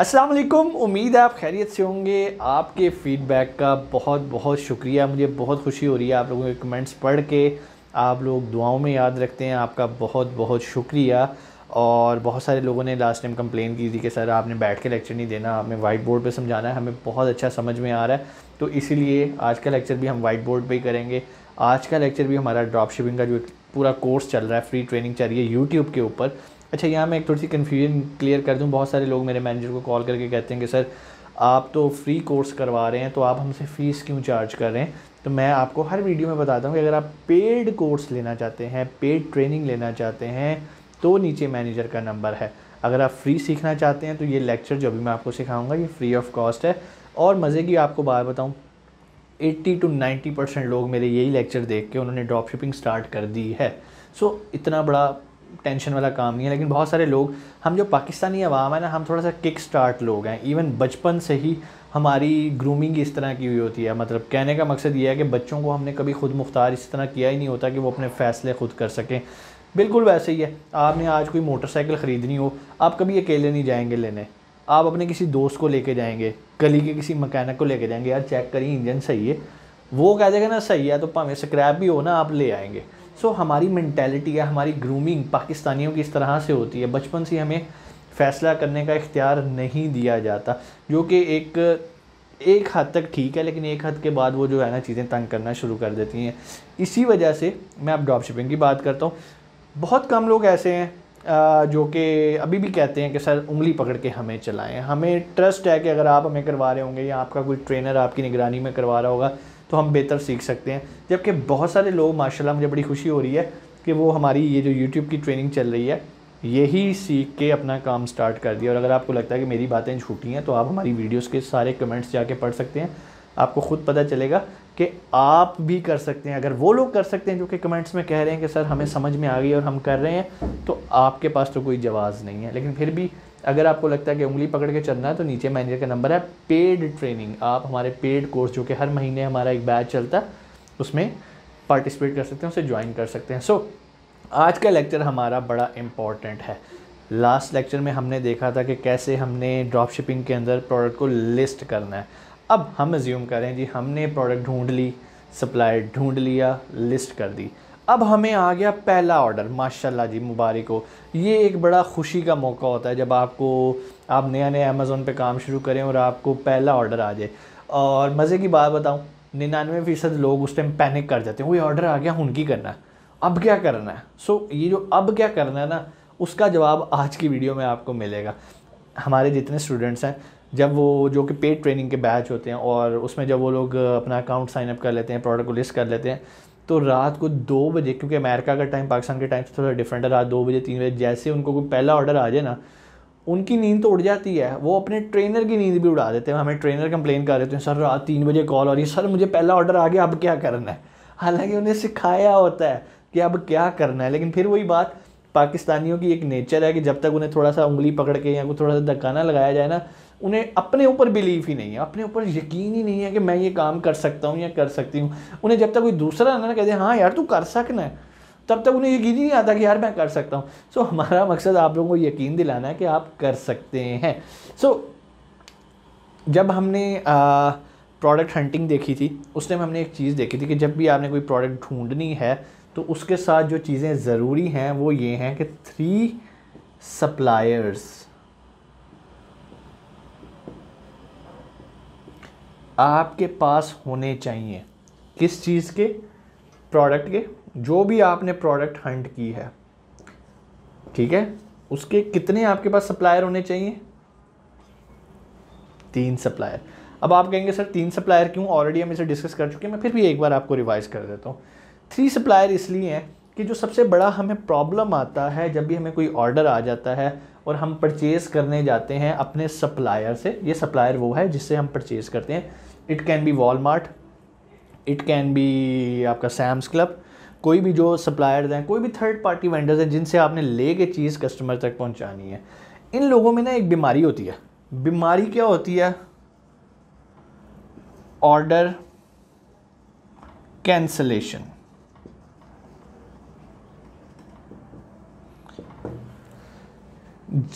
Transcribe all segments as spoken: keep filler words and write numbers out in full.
अस्सलाम वालेकुम, उम्मीद है आप खैरियत से होंगे। आपके फ़ीडबैक का बहुत बहुत शुक्रिया, मुझे बहुत खुशी हो रही है आप लोगों के कमेंट्स पढ़ के। आप लोग दुआओं में याद रखते हैं, आपका बहुत बहुत शुक्रिया। और बहुत सारे लोगों ने लास्ट टाइम कंप्लेन की थी कि सर आपने बैठ के लेक्चर नहीं देना, आपने वाइट बोर्ड पे समझाना है, हमें बहुत अच्छा समझ में आ रहा है। तो इसीलिए आज का लेक्चर भी हम वाइट बोर्ड पे ही करेंगे। आज का लेक्चर भी हमारा ड्रॉप शिपिंग का जो पूरा कोर्स चल रहा है, फ्री ट्रेनिंग चल रही है यूट्यूब के ऊपर। अच्छा, यहाँ मैं एक थोड़ी सी कन्फ्यूजन क्लियर कर दूँ। बहुत सारे लोग मेरे मैनेजर को कॉल करके कहते हैं कि सर आप तो फ्री कोर्स करवा रहे हैं, तो आप हमसे फ़ीस क्यों चार्ज कर रहे हैं। तो मैं आपको हर वीडियो में बताता हूँ कि अगर आप पेड कोर्स लेना चाहते हैं, पेड ट्रेनिंग लेना चाहते हैं, तो नीचे मैनेजर का नंबर है। अगर आप फ्री सीखना चाहते हैं तो ये लेक्चर जो भी मैं आपको सिखाऊंगा ये फ्री ऑफ कॉस्ट है। और मज़े की आपको बात बताऊं, अस्सी टू नब्बे परसेंट लोग मेरे यही लेक्चर देख के उन्होंने ड्रॉप शिपिंग स्टार्ट कर दी है। सो इतना बड़ा टेंशन वाला काम नहीं है। लेकिन बहुत सारे लोग, हम जो पाकिस्तानी आवाम है ना, हम थोड़ा सा किक स्टार्ट लोग हैं। इवन बचपन से ही हमारी ग्रूमिंग इस तरह की हुई होती है। मतलब कहने का मकसद ये है कि बच्चों को हमने कभी खुद मुख्तार इस तरह किया ही नहीं होता कि वो अपने फ़ैसले खुद कर सकें। बिल्कुल वैसे ही है। आपने आज कोई मोटरसाइकिल ख़रीदनी हो, आप कभी अकेले नहीं जाएंगे लेने, आप अपने किसी दोस्त को लेके जाएंगे, गली के किसी मकैनिक को लेके जाएंगे, यार चेक करिए इंजन सही है। वो कह देगा ना सही है, तो भावें स्क्रैप भी हो ना, आप ले आएंगे। सो हमारी मैंटेलिटी है, हमारी ग्रूमिंग पाकिस्तानियों की इस तरह से होती है। बचपन से हमें फ़ैसला करने का इख्तियार नहीं दिया जाता, जो कि एक एक हद तक ठीक है, लेकिन एक हद के बाद वो जो है ना चीज़ें तंग करना शुरू कर देती हैं। इसी वजह से मैं अब ड्रॉप शिपिंग की बात करता हूँ। बहुत कम लोग ऐसे हैं जो कि अभी भी कहते हैं कि सर उंगली पकड़ के हमें चलाएं। हमें ट्रस्ट है कि अगर आप हमें करवा रहे होंगे या आपका कोई ट्रेनर आपकी निगरानी में करवा रहा होगा तो हम बेहतर सीख सकते हैं। जबकि बहुत सारे लोग, माशाल्लाह मुझे बड़ी खुशी हो रही है कि वो हमारी ये जो यूट्यूब की ट्रेनिंग चल रही है यही सीख के अपना काम स्टार्ट कर दिया। और अगर आपको लगता है कि मेरी बातें झूठी हैं तो आप हमारी वीडियोज़ के सारे कमेंट्स जाके पढ़ सकते हैं, आपको ख़ुद पता चलेगा कि आप भी कर सकते हैं। अगर वो लोग कर सकते हैं जो कि कमेंट्स में कह रहे हैं कि सर हमें समझ में आ गई और हम कर रहे हैं, तो आपके पास तो कोई जवाब नहीं है। लेकिन फिर भी अगर आपको लगता है कि उंगली पकड़ के चलना है तो नीचे मैनेजर का नंबर है। पेड ट्रेनिंग, आप हमारे पेड कोर्स जो कि हर महीने हमारा एक बैच चलता है उसमें पार्टिसिपेट कर सकते हैं, उसे ज्वाइन कर सकते हैं। सो so, आज का लेक्चर हमारा बड़ा इम्पॉर्टेंट है। लास्ट लेक्चर में हमने देखा था कि कैसे हमने ड्रॉप शिपिंग के अंदर प्रोडक्ट को लिस्ट करना है। अब हम अज्यूम करें जी हमने प्रोडक्ट ढूंढ ली, सप्लायर ढूंढ लिया, लिस्ट कर दी। अब हमें आ गया पहला ऑर्डर। माशाल्लाह जी, मुबारक हो। ये एक बड़ा खुशी का मौका होता है जब आपको, आप नया नया अमेज़ोन पे काम शुरू करें और आपको पहला ऑर्डर आ जाए। और मज़े की बात बताऊं, निन्यानवे फ़ीसद लोग उस टाइम पैनिक कर जाते हैं, वही ऑर्डर आ गया, हुन की करना, अब क्या करना है। सो ये जो अब क्या करना है ना, उसका जवाब आज की वीडियो में आपको मिलेगा। हमारे जितने स्टूडेंट्स हैं, जब वो जो कि पेड ट्रेनिंग के बैच होते हैं और उसमें जब वो लोग अपना अकाउंट साइन अप कर लेते हैं, प्रोडक्ट को लिस्ट कर लेते हैं, तो रात को दो बजे, क्योंकि अमेरिका का टाइम पाकिस्तान के टाइम से थोड़ा डिफरेंट है, रात दो बजे तीन बजे जैसे उनको कोई पहला ऑर्डर आ जाए ना, उनकी नींद तो उड़ जाती है, वो अपने ट्रेनर की नींद भी उड़ा देते हैं। हमें ट्रेनर कंप्लेन कर देते हैं, सर रात तीन बजे कॉल आ रही है, सर मुझे पहला ऑर्डर आ गया, अब क्या करना है। हालाँकि उन्हें सिखाया होता है कि अब क्या करना है, लेकिन फिर वही बात, पाकिस्तानियों की एक नेचर है कि जब तक उन्हें थोड़ा सा उंगली पकड़ के या थोड़ा सा धक्का ना लगाया जाए ना, उन्हें अपने ऊपर बिलीफ ही नहीं है, अपने ऊपर यकीन ही नहीं है कि मैं ये काम कर सकता हूँ या कर सकती हूँ। उन्हें जब तक कोई दूसरा ना कहते हाँ यार तू कर सकना है, तब तक उन्हें यकीन ही नहीं आता कि यार मैं कर सकता हूँ। सो हमारा मकसद आप लोगों को यकीन दिलाना है कि आप कर सकते हैं। सो जब हमने प्रोडक्ट हंटिंग देखी थी उस टाइम हमने एक चीज़ देखी थी कि जब भी आपने कोई प्रोडक्ट ढूँढनी है तो उसके साथ जो चीज़ें ज़रूरी हैं वो ये हैं कि थ्री सप्लायर्स, आपके पास होने चाहिए। किस चीज़ के? प्रोडक्ट के। जो भी आपने प्रोडक्ट हंट की है, ठीक है, उसके कितने आपके पास सप्लायर होने चाहिए? तीन सप्लायर। अब आप कहेंगे सर तीन सप्लायर क्यों, ऑलरेडी हम इसे डिस्कस कर चुके हैं। मैं फिर भी एक बार आपको रिवाइज कर देता हूँ। थ्री सप्लायर इसलिए हैं कि जो सबसे बड़ा हमें प्रॉब्लम आता है जब भी हमें कोई ऑर्डर आ जाता है और हम परचेज़ करने जाते हैं अपने सप्लायर से, ये सप्लायर वो है जिससे हम परचेज़ करते हैं। It can be Walmart, it can be आपका सैम्स क्लब, कोई भी जो सप्लायर्स हैं, कोई भी थर्ड पार्टी वेंडर्स हैं जिनसे आपने ले के चीज़ कस्टमर तक पहुंचानी है। इन लोगों में ना एक बीमारी होती है। बीमारी क्या होती है? Order cancellation.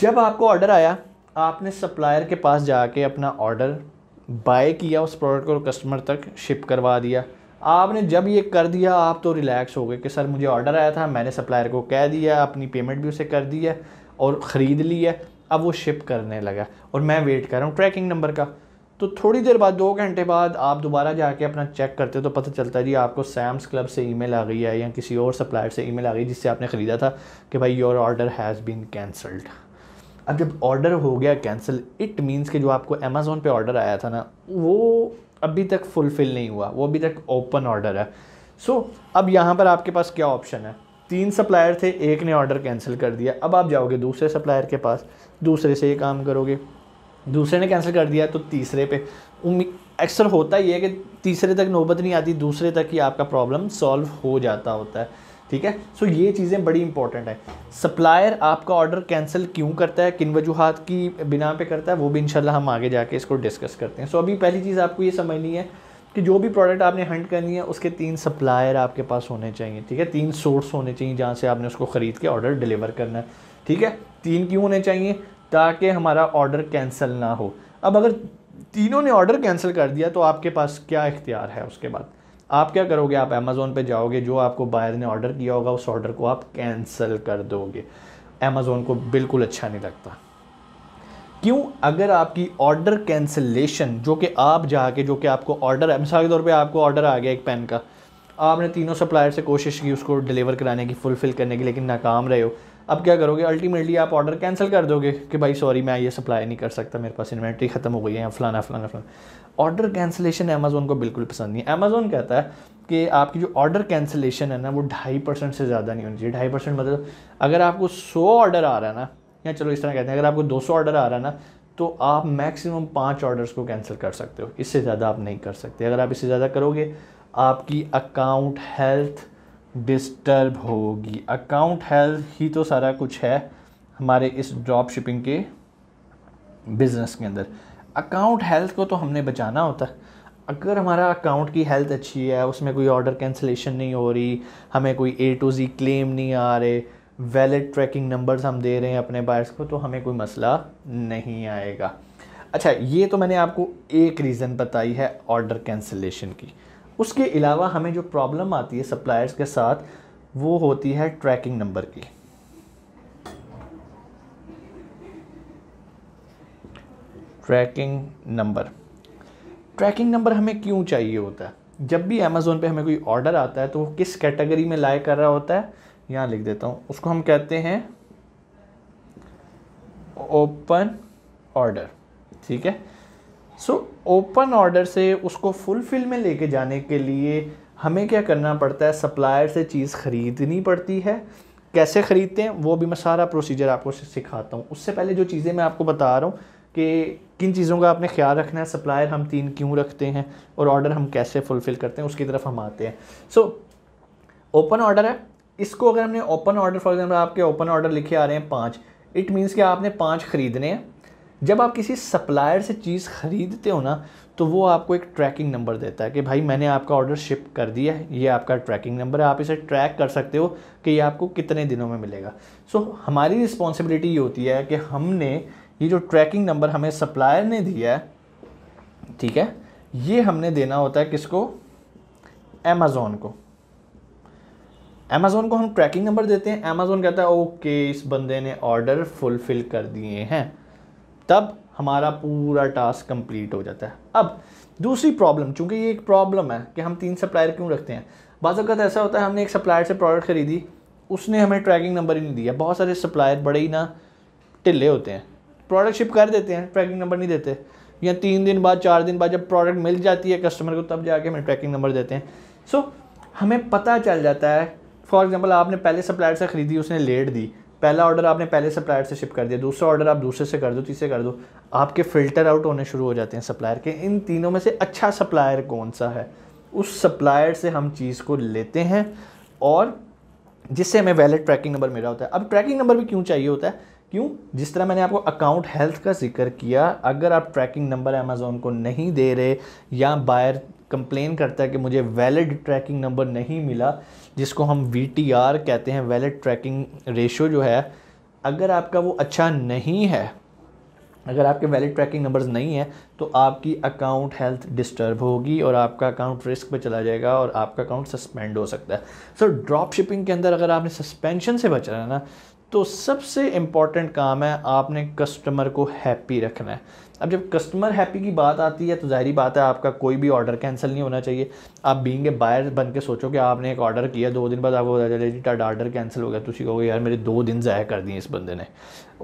जब आपको ऑर्डर आया आपने सप्लायर के पास जाके अपना ऑर्डर बाय किया, उस प्रोडक्ट को कस्टमर तक शिप करवा दिया। आपने जब ये कर दिया आप तो रिलैक्स हो गए कि सर मुझे ऑर्डर आया था, मैंने सप्लायर को कह दिया, अपनी पेमेंट भी उसे कर दी है और ख़रीद ली है, अब वो शिप करने लगा और मैं वेट कर रहा हूँ ट्रैकिंग नंबर का। तो थोड़ी देर बाद, दो घंटे बाद आप दोबारा जाके अपना चेक करते हो तो पता चलता है जी आपको सैम्स क्लब से ईमेल आ गई है या किसी और सप्लायर से ईमेल आ गई जिससे आपने ख़रीदा था कि भाई your order has been cancelled. अब जब ऑर्डर हो गया कैंसिल, इट मीन्स कि जो आपको अमेज़ोन पे ऑर्डर आया था ना वो अभी तक फुलफ़िल नहीं हुआ, वो अभी तक ओपन ऑर्डर है। सो so, अब यहाँ पर आपके पास क्या ऑप्शन है? तीन सप्लायर थे, एक ने ऑर्डर कैंसिल कर दिया, अब आप जाओगे दूसरे सप्लायर के पास, दूसरे से ये काम करोगे, दूसरे ने कैंसिल कर दिया तो तीसरे पे। उम्मीद अक्सर होता ही है कि तीसरे तक नौबत नहीं आती, दूसरे तक ही आपका प्रॉब्लम सॉल्व हो जाता होता है। ठीक है, सो ये चीज़ें बड़ी इंपॉर्टेंट है। सप्लायर आपका ऑर्डर कैंसिल क्यों करता है, किन वजूहात की बिना पे करता है, वो भी इंशाल्लाह हम आगे जाके इसको डिस्कस करते हैं। सो अभी पहली चीज़ आपको ये समझनी है कि जो भी प्रोडक्ट आपने हंट करनी है उसके तीन सप्लायर आपके पास होने चाहिए। ठीक है, तीन सोर्स होने चाहिए जहाँ से आपने उसको ख़रीद के ऑर्डर डिलीवर करना है। ठीक है, तीन क्यों होने चाहिए? ताकि हमारा ऑर्डर कैंसिल ना हो। अब अगर तीनों ने ऑर्डर कैंसिल कर दिया तो आपके पास क्या इख्तियार है? उसके बाद आप क्या करोगे? आप अमेज़ोन पे जाओगे, जो आपको बायर ने ऑर्डर किया होगा उस ऑर्डर को आप कैंसिल कर दोगे। अमेज़ोन को बिल्कुल अच्छा नहीं लगता। क्यों? अगर आपकी ऑर्डर कैंसिलेशन जो कि आप जाके जो कि आपको ऑर्डर है, मिसाल के तौर पे आपको ऑर्डर आ गया एक पेन का, आपने तीनों सप्लायर से कोशिश की उसको डिलीवर कराने की, फुलफ़िल करने की, लेकिन नाकाम रहे हो। अब क्या करोगे? अल्टीमेटली आप ऑर्डर कैंसिल कर दोगे कि भाई सॉरी मैं ये सप्लाई नहीं कर सकता, मेरे पास इन्वेंट्री ख़त्म हो गई है, फलाना फलाना फलाना। ऑर्डर कैंसिलेशन अमेज़ोन को बिल्कुल पसंद नहीं है। अमेज़ोन कहता है कि आपकी जो ऑर्डर कैंसिलेशन है ना वो ढाई परसेंट से ज़्यादा नहीं होनी चाहिए। ढाई परसेंट मतलब अगर आपको सौ ऑर्डर आ रहा है ना, या चलो इस तरह कहते हैं, अगर आपको दो सौ ऑर्डर आ रहा है ना तो आप मैक्सिमम पाँच ऑर्डर्स को कैंसिल कर सकते हो, इससे ज़्यादा आप नहीं कर सकते। अगर आप इससे ज़्यादा करोगे आपकी अकाउंट हेल्थ डिस्टर्ब होगी। अकाउंट हेल्थ ही तो सारा कुछ है हमारे इस ड्रॉप शिपिंग के बिज़नेस के अंदर। अकाउंट हेल्थ को तो हमने बचाना होता है। अगर हमारा अकाउंट की हेल्थ अच्छी है, उसमें कोई ऑर्डर कैंसिलेशन नहीं हो रही, हमें कोई ए टू जी क्लेम नहीं आ रहे, वैलिड ट्रैकिंग नंबर्स हम दे रहे हैं अपने बायर्स को, तो हमें कोई मसला नहीं आएगा। अच्छा, ये तो मैंने आपको एक रीज़न बताई है ऑर्डर कैंसिलेशन की। उसके अलावा हमें जो प्रॉब्लम आती है सप्लायर्स के साथ वो होती है ट्रैकिंग नंबर की। ट्रैकिंग नंबर ट्रैकिंग नंबर हमें क्यों चाहिए होता है? जब भी अमेज़ोन पे हमें कोई ऑर्डर आता है तो वो किस कैटेगरी में लाए कर रहा होता है, यहाँ लिख देता हूँ, उसको हम कहते हैं ओपन ऑर्डर। ठीक है, सो ओपन ऑर्डर से उसको फुलफ़िल में लेके जाने के लिए हमें क्या करना पड़ता है? सप्लायर से चीज़ ख़रीदनी पड़ती है। कैसे ख़रीदते हैं वो भी मैं सारा प्रोसीजर आपको सिखाता हूँ। उससे पहले जो चीज़ें मैं आपको बता रहा हूँ कि किन चीज़ों का आपने ख्याल रखना है, सप्लायर हम तीन क्यों रखते हैं और ऑर्डर हम कैसे फुलफ़िल करते हैं, उसकी तरफ हम आते हैं। सो ओपन ऑर्डर है, इसको अगर हमने ओपन ऑर्डर, फॉर एग्जाम्पल आपके ओपन ऑर्डर लिखे आ रहे हैं पाँच, इट मीन्स कि आपने पाँच ख़रीदने हैं। जब आप किसी सप्लायर से चीज़ ख़रीदते हो ना तो वो आपको एक ट्रैकिंग नंबर देता है कि भाई मैंने आपका ऑर्डर शिप कर दिया है, ये आपका ट्रैकिंग नंबर है, आप इसे ट्रैक कर सकते हो कि ये आपको कितने दिनों में मिलेगा। सो हमारी रिस्पॉन्सिबिलिटी ये होती है कि हमने ये जो ट्रैकिंग नंबर हमें सप्लायर ने दिया है, ठीक है, ये हमने देना होता है किसको? अमेज़ोन को। अमेज़ोन को हम ट्रैकिंग नंबर देते हैं। अमेज़ोन कहता है ओके इस बंदे ने ऑर्डर फुलफ़िल कर दिए हैं, तब हमारा पूरा टास्क कंप्लीट हो जाता है। अब दूसरी प्रॉब्लम, चूंकि ये एक प्रॉब्लम है कि हम तीन सप्लायर क्यों रखते हैं, बाज़ औक़ात ऐसा होता है हमने एक सप्लायर से प्रोडक्ट ख़रीदी, उसने हमें ट्रैकिंग नंबर ही नहीं दिया। बहुत सारे सप्लायर बड़े ही ना टिले होते हैं, प्रोडक्ट शिप कर देते हैं, ट्रैकिंग नंबर नहीं देते, या तीन दिन बाद चार दिन बाद जब प्रोडक्ट मिल जाती है कस्टमर को तब जाके हमें ट्रैकिंग नंबर देते हैं। सो so, हमें पता चल जाता है। फॉर एग्ज़ाम्पल आपने पहले सप्लायर से ख़रीदी, उसने लेट दी, पहला ऑर्डर आपने पहले सप्लायर से शिप कर दिया, दूसरा ऑर्डर आप दूसरे से कर दो, तीसरे कर दो, आपके फ़िल्टर आउट होने शुरू हो जाते हैं सप्लायर के। इन तीनों में से अच्छा सप्लायर कौन सा है, उस सप्लायर से हम चीज़ को लेते हैं और जिससे हमें वैलिड ट्रैकिंग नंबर मिला होता है। अब ट्रैकिंग नंबर भी क्यों चाहिए होता है? क्यों? जिस तरह मैंने आपको अकाउंट हेल्थ का जिक्र किया, अगर आप ट्रैकिंग नंबर अमेज़ोन को नहीं दे रहे या बायर कंप्लेन करता है कि मुझे वैलिड ट्रैकिंग नंबर नहीं मिला, जिसको हम वी टी आर कहते हैं, वैलिड ट्रैकिंग रेशो जो है, अगर आपका वो अच्छा नहीं है अगर आपके वैलिड ट्रैकिंग नंबर्स नहीं हैं तो आपकी अकाउंट हेल्थ डिस्टर्ब होगी और आपका अकाउंट रिस्क पे चला जाएगा और आपका अकाउंट सस्पेंड हो सकता है। सो ड्रॉप शिपिंग के अंदर अगर आपने सस्पेंशन से बचना है ना तो सबसे इम्पॉर्टेंट काम है आपने कस्टमर को हैप्पी रखना है। अब जब कस्टमर हैप्पी की बात आती है तो जाहिर बात है आपका कोई भी ऑर्डर कैंसिल नहीं होना चाहिए। आप बीइंग ए बायर बन के सोचो कि आपने एक ऑर्डर किया, दो दिन बाद आपको पता चले जी टाटा ऑर्डर कैंसिल हो गया, तो उसी कहोगे यार मेरे दो दिन ज़ाया कर दिए इस बंदे ने।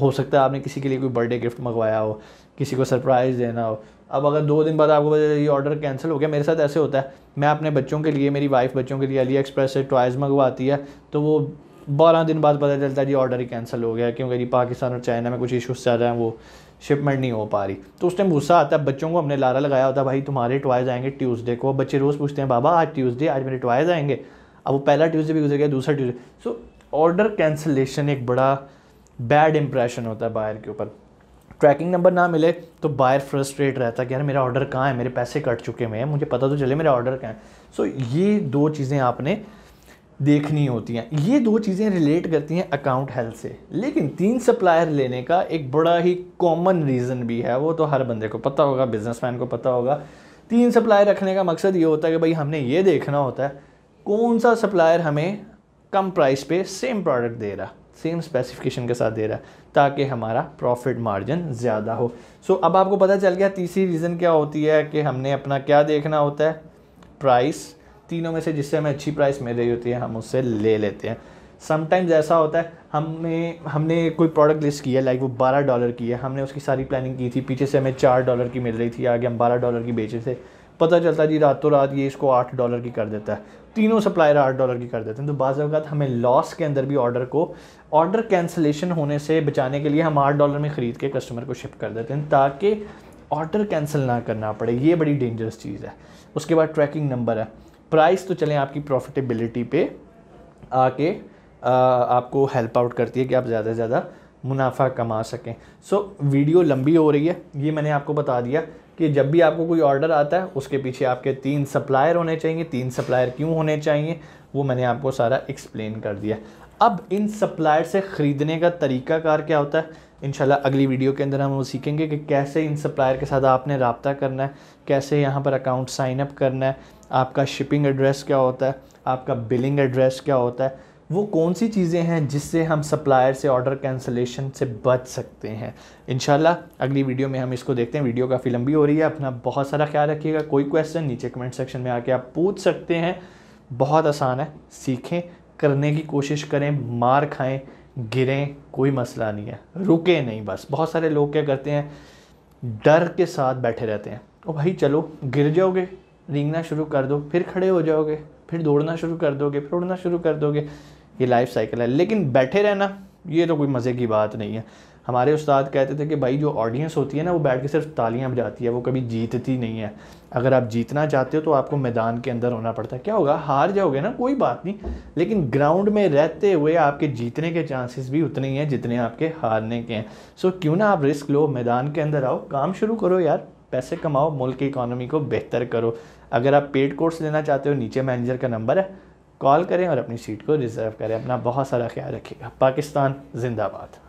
हो सकता है आपने किसी के लिए कोई बर्थडे गिफ्ट मंगवाया हो, किसी को सरप्राइज़ देना हो, अब अगर दो दिन बाद आपको पता चले ये ऑर्डर कैंसिल हो गया। मेरे साथ ऐसे होता है, मैं अपने बच्चों के लिए, मेरी वाइफ बच्चों के लिए अली एक्सप्रेस से टॉयज़ मंगवाती है तो वो बारह दिन बाद पता चलता है जी ऑर्डर ही कैंसिल हो गया क्योंकि जी पाकिस्तान और चाइना में कुछ इशूज़ चल रहे हैं, वो शिपमेंट नहीं हो पा रही। तो उस टाइम गुस्सा आता है, बच्चों को हमने लारा लगाया होता है भाई तुम्हारे टॉयज़ आएंगे ट्यूसडे को। बच्चे रोज़ पूछते हैं बाबा आज ट्यूसडे, आज मेरे टॉयज़ आएंगे। अब वो पहला ट्यूसडे भी गुजर गया, दूसरा ट्यूसडे। सो ऑर्डर कैंसिलेशन एक बड़ा बैड इंप्रेशन होता है बायर के ऊपर। ट्रैकिंग नंबर ना मिले तो बायर फ्रस्ट्रेट रहता है कि यार मेरा ऑर्डर कहाँ है, मेरे पैसे कट चुके हैं, मुझे पता तो चले मेरा ऑर्डर कहाँ है। सो ये दो चीज़ें आपने देखनी होती हैं। ये दो चीज़ें रिलेट करती हैं अकाउंट हेल्थ से। लेकिन तीन सप्लायर लेने का एक बड़ा ही कॉमन रीज़न भी है, वो तो हर बंदे को पता होगा, बिजनेसमैन को पता होगा। तीन सप्लायर रखने का मकसद ये होता है कि भाई हमने ये देखना होता है कौन सा सप्लायर हमें कम प्राइस पे सेम प्रोडक्ट दे रहा, सेम स्पेसिफिकेशन के साथ दे रहा है, ताकि हमारा प्रॉफिट मार्जिन ज़्यादा हो। सो अब आपको पता चल गया तीसरी रीज़न क्या होती है कि हमने अपना क्या देखना होता है, प्राइस। तीनों में से जिससे हमें अच्छी प्राइस मिल रही होती है हम उससे ले लेते हैं। समटाइम्स ऐसा होता है हमें हमने कोई प्रोडक्ट लिस्ट किया, लाइक वो बारह डॉलर की है, हमने उसकी सारी प्लानिंग की थी, पीछे से हमें चार डॉलर की मिल रही थी, आगे हम बारह डॉलर की बेचे थे, पता चलता जी रातों रात ये इसको आठ डॉलर की कर देता है, तीनों सप्लायर आठ डॉलर की कर देते हैं। तो बाज़ औक़ात हमें लॉस के अंदर भी ऑर्डर को ऑर्डर कैंसिलेशन होने से बचाने के लिए हम आठ डॉलर में ख़रीद के कस्टमर को शिप कर देते हैं ताकि ऑर्डर कैंसिल ना करना पड़े। ये बड़ी डेंजरस चीज़ है। उसके बाद ट्रैकिंग नंबर है, प्राइस तो चलें आपकी प्रॉफिटेबिलिटी पे आके आ, आपको हेल्प आउट करती है कि आप ज़्यादा से ज़्यादा मुनाफा कमा सकें। सो वीडियो लंबी हो रही है, ये मैंने आपको बता दिया कि जब भी आपको कोई ऑर्डर आता है उसके पीछे आपके तीन सप्लायर होने चाहिए। तीन सप्लायर क्यों होने चाहिए वो मैंने आपको सारा एक्सप्लेन कर दिया। अब इन सप्लायर से ख़रीदने का तरीकाकार क्या होता है, इंशाल्लाह अगली वीडियो के अंदर हम वो सीखेंगे कि कैसे इन सप्लायर के साथ आपने रब्ता करना है, कैसे यहाँ पर अकाउंट साइन अप करना है, आपका शिपिंग एड्रेस क्या होता है, आपका बिलिंग एड्रेस क्या होता है, वो कौन सी चीज़ें हैं जिससे हम सप्लायर से ऑर्डर कैंसिलेशन से बच सकते हैं। इंशाल्लाह अगली वीडियो में हम इसको देखते हैं। वीडियो काफ़ी लंबी हो रही है, अपना बहुत सारा ख्याल रखिएगा। कोई क्वेश्चन नीचे कमेंट सेक्शन में आके आप पूछ सकते हैं, बहुत आसान है, सीखें, करने की कोशिश करें, मार खाएं, गिरें, कोई मसला नहीं है, रुके नहीं। बस बहुत सारे लोग क्या करते हैं डर के साथ बैठे रहते हैं, ओ भाई चलो गिर जाओगे, रींगना शुरू कर दो, फिर खड़े हो जाओगे, फिर दौड़ना शुरू कर दोगे, फिर उड़ना शुरू कर दोगे। ये लाइफ साइकिल है। लेकिन बैठे रहना ये तो कोई मज़े की बात नहीं है। हमारे उस्ताद कहते थे कि भाई जो ऑडियंस होती है ना वो बैठ के सिर्फ तालियां बजाती है, वो कभी जीतती नहीं है। अगर आप जीतना चाहते हो तो आपको मैदान के अंदर होना पड़ता है। क्या होगा, हार जाओगे ना, कोई बात नहीं, लेकिन ग्राउंड में रहते हुए आपके जीतने के चांसेस भी उतने ही हैं जितने आपके हारने के हैं। सो क्यों ना आप रिस्क लो, मैदान के अंदर आओ, काम शुरू करो यार, पैसे कमाओ, मुल्क की इकॉनमी को बेहतर करो। अगर आप पेड कोर्स लेना चाहते हो नीचे मैनेजर का नंबर है, कॉल करें और अपनी सीट को रिज़र्व करें। अपना बहुत सारा ख्याल रखिएगा। पाकिस्तान जिंदाबाद।